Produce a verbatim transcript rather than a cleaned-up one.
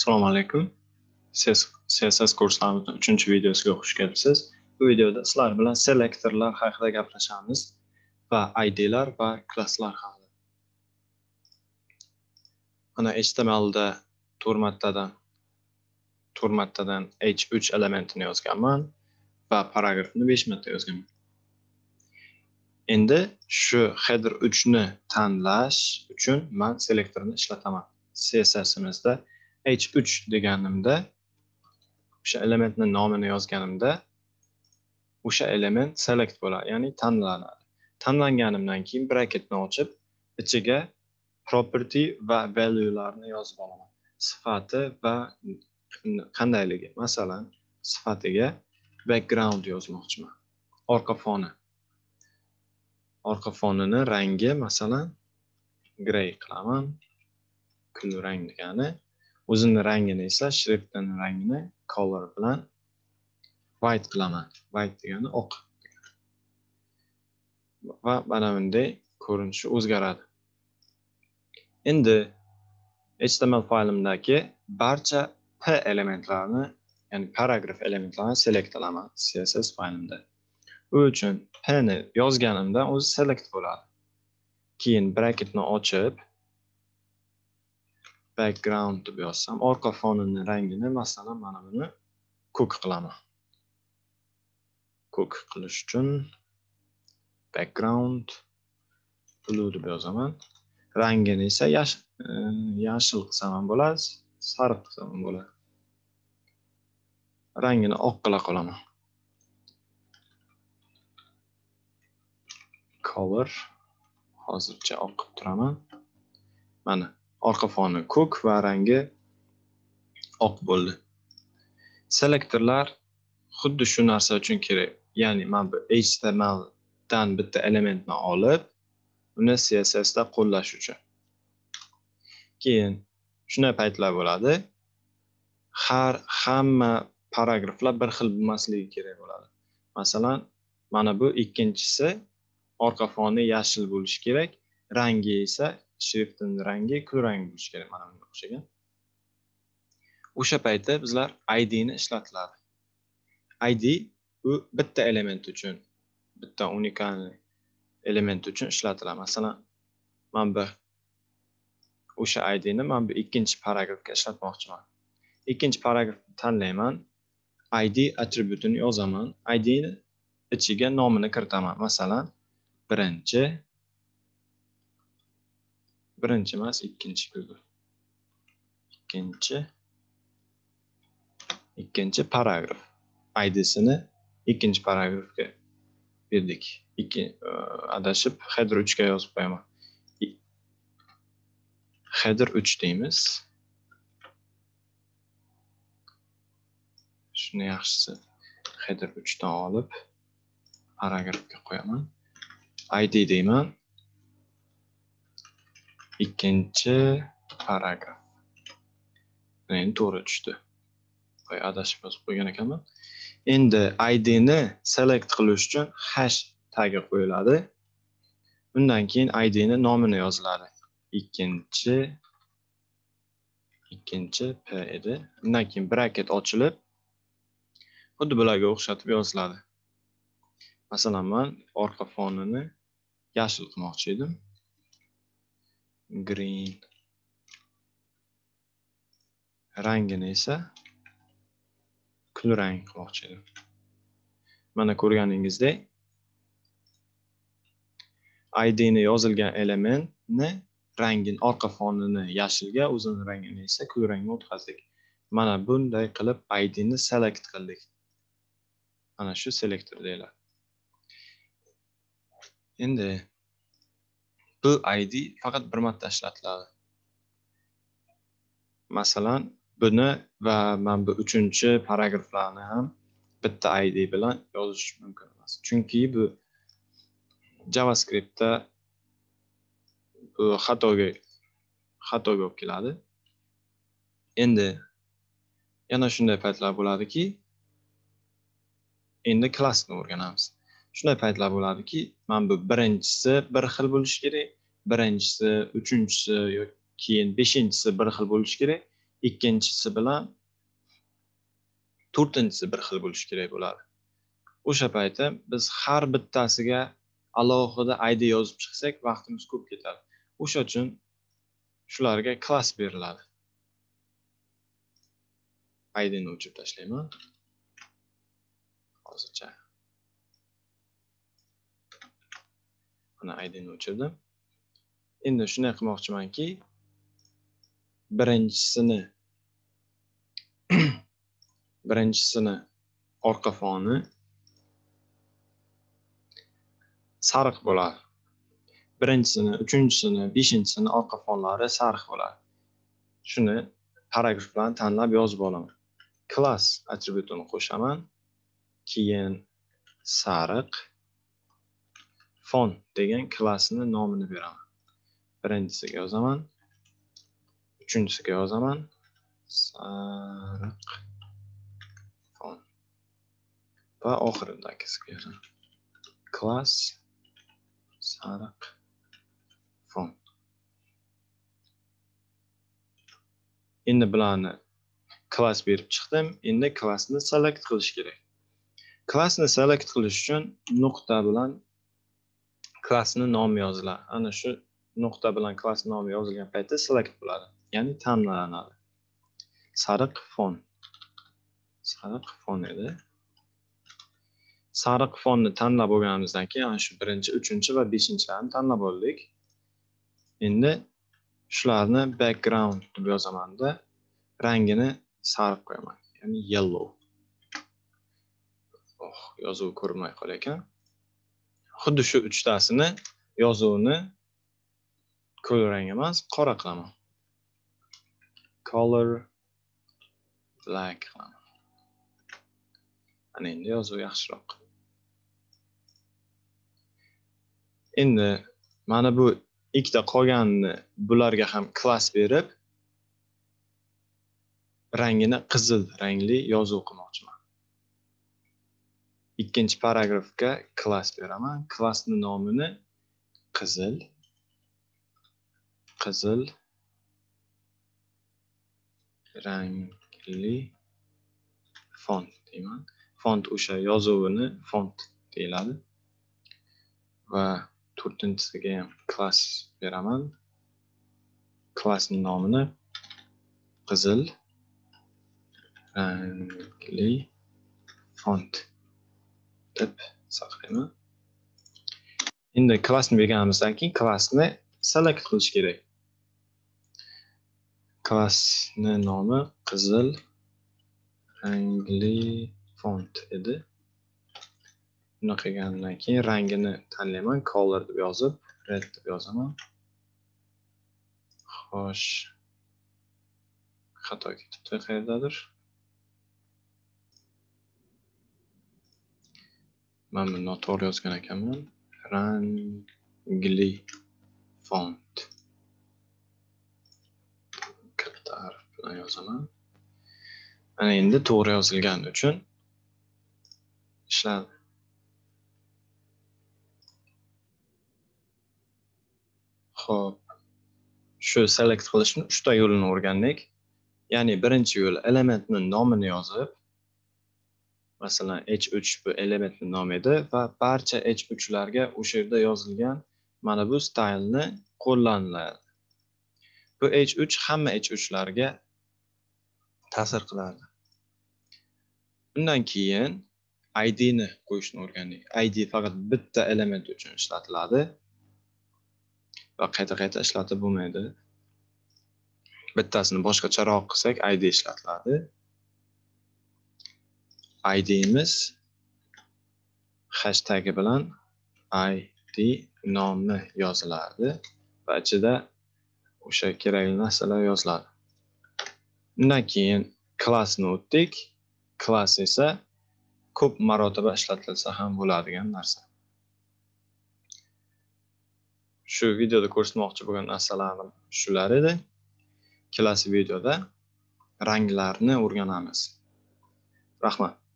Assalomu alaykum. C S S kursimizning üçüncü videosiga xush kelibsiz. Bu videoda sizlar bilan selektorlar haqida gaplashamiz va I D'lar va klasslar haqida. Mana H T M L da to'rt martadan to'rt martadan H üç elementini yozganman va paragrafni besh marta yozganman. Endi shu header üç ni tanlash uchun men selektorni ishlataman. C S S'imizda H üç deganimda o'sha elementning nomini yozganimda o'sha element select bo'ladi, ya'ni tanlanadi. Tanlanganimdan keyin bracketni ochib, ichiga property va value'larni yozib olaman. Sifati va qandayligi. Masalan, sifatiga background yozmoqchiman. Orqa foni. Orqa fonini rangi masalan gray qilaman. Kulrang degani. O'zini rangini esa shriftning rangini color bilan white qilaman. White degani oq. Va mana bunday ko'rinishi o'zgaradi. Endi H T M L faylimdagi barcha P elementlarini, ya'ni paragraf elementlarini select qilaman C S S faylimda. U uchun P ni yozganimda o'zi select bo'ladi. Keyin bracketni ochib background deb yozsam, orqa fonining rangini masalan mana buni ko'k qilaman. Ko'k qilish uchun background blue deb yozaman. Rangini esa yashil yashil qilsam ham bo'ladi, sariq qilsam ham bo'ladi. Rangini oq qila qolaman. Color hozircha oq qilib turaman. Mana orqa foni ko'k va rangi oq bo'ldi. Selektorlar xuddi shu narsa uchun kerak. Ya'ni men bu H T M L dan bitta elementni olib, uni C S S da qo'llash uchun. Keyin shunday paytlar bo'ladi. Har hamma paragraflar bir xil bo'lmasligi kerak bo'ladi. Masalan, mana bu ikkinchisi orqa foni yashil bo'lishi kerak, rangi esa shriftning rangi kulrang bo'lishi kerak, mana bunga o'xshagan. O'sha paytda bizlar I D ni ishlatiladi. I D bu bitta element uchun, bitta unikal element uchun ishlatiladi. Masalan, men bu o'sha I D ni men bu ikkinchi paragrafga ishlatmoqchiman. Ikkinchi paragrafni tanlayman, I D attributini yozaman, I D ni ichiga nomini kiritaman. Masalan, birinchi birinchi emas, ikkinchi Google. Ikkinchi ikkinchi paragraf I D'sini ikkinchi paragrafga berdik. Ikki adashib header üç ga yozib qo'yaman. Header üç deymiz. Shuni yaxshisi header üç dan olib paragrafga qo'yaman. I D deyman. Ikkinchi paragraf. Endi to'g'ri tushdi. Qo'y adashib yozib qo'ygan ekanman. Endi I D ni select qilish uchun hash tagi qo'yiladi. Undan keyin I D ni nomini yoziladi. Ikkinchi ikkinchi P edi. Undan keyin bracket ochilib xuddi bularga o'xshatib yoziladi. Masalan, men orqa fonini yashil qilmoqchi edim. Green. Rangini esa kulrang qilmoqchi edim. Mana ko'rganingizdek, I D ni yozilgan elementni rangini, orqa fonini yashilga, o'zini rangini esa kulrangga o'tkazdik. Mana bunday qilib I D ni select qildik. Mana shu selektor deyiladi. Endi bu I D faqat bir marta ishlatiladi. Masalan, buni va men bu üçüncü paragraflarni ham bitta I D bilan yozish mumkin emas. Chunki bu JavaScriptda bu xatoga xatoga olib keladi. Endi yana shunday paytlar bo'ladiki, endi klassni o'rganamiz. Shunday paytlar bo'ladiki, men bu birinchisi bir xil bo'lishi kerak, birinchisi, uchinchisi yoki keyin beshinchisi bir xil bo'lishi kerak, ikkinchisi bilan to'rtinchisi bir xil bo'lishi kerak bo'ladi. O'sha paytda biz har bittasiga alohida I D yozib chiqsak vaqtimiz ko'p ketadi. O'sha uchun shularga klass beriladi. I D'ni o'chirib tashlayman. Hozircha. Mana I D'ni o'chirdim. Endi shunday qilmoqchimanki, birinchisini birinchisini orqa foni sariq bo'ladi. Birinchisini, uchinchisini, beshinchisini orqa fonlari sariq bo'ladi. Shuni paragraf bilan tanlab yozib olaman. Class attributini qo'shaman. Keyin sariq fon degan klassini nomini beraman. Birinchisiga yozaman. Uchinchisiga yozaman. Sariq fon. Va oxiridagisiga yozaman. Class sariq fon. Endi bularni klass berib chiqdim. Endi klassni select qilish kerak. Klassni select qilish uchun nuqta bilan klassni nomi yoziladi. Ana shu nuqta bilan klass nomi yozilgan paytda select bo'ladi, ya'ni tanlanadi. Sariq fon. Sariq fon edi. Sariq fonni tanlab olganimizdan keyin ana shu birinchi, uchinchi va beshinchilarni tanlab oldik. Endi shularni background deb yozamanda rangini sariq qo'yaman, ya'ni yellow. Oh, yozuv ko'rinmay qolar ekan. Xuddi shu uchtasini yozuvni ko'l rang emas, qora qilaman. Color black qilaman. Ana endi yozuv yaxshiroq. Endi mana bu ikkita qolganini bularga ham klass berib rangini qizil rangli yozuv qilmoqchiman. Ikkinchi paragrafga klass beraman. Klassning nomini qizil qizil rangli font deyman. Font o'sha yozuvini font deyiladi. Va to'rtinchisiga ham klass beraman. Klassning nomini qizil rangli font deb saqlayman. Endi klassni berganimizdan keyin klassni select qilish kerak. Klassni nomi qizil rangli font edi. Buni qilgandan keyin rangini tanlayman. Color deb yozib, red deb yozaman. Xo'sh, xato ketibdi qayerdadir. Men buni noto'g'ri yozgan ekanman. Rangli font. Katta harf bilan yozaman. Mana endi to'g'ri yozilgani uchun ishladi. Xo'p, shu select qilishni uchta yo'lini o'rgandik. Ya'ni birinchi yo'l elementni nomini yozib, masalan H uch bu elementni nomi edi va barcha H uch larga o'sha yerda yozilgan mana bu stylni qo'llaniladi. Bu H uch hamma H uch larga ta'sir qiladi. Undan keyin I D ni qo'yishni o'rgandik. I D faqat bitta element uchun ishlatiladi va qayta-qayta ishlatib bo'lmaydi. Bittasini boshqacharoq qilsak I D ishlatiladi. I D'imiz hashtagi bilan I D nomi yoziladi va ichida o'sha kerakli narsalar yoziladi. Undan keyin klassni o'tdik. Klass esa ko'p marotaba ishlatilsa ham bo'ladigan narsa. Shu videoda ko'rsatmoqchi bo'lgan narsalarim shular edi. Kelasi videoda ranglarni o'rganamiz. Rahmat.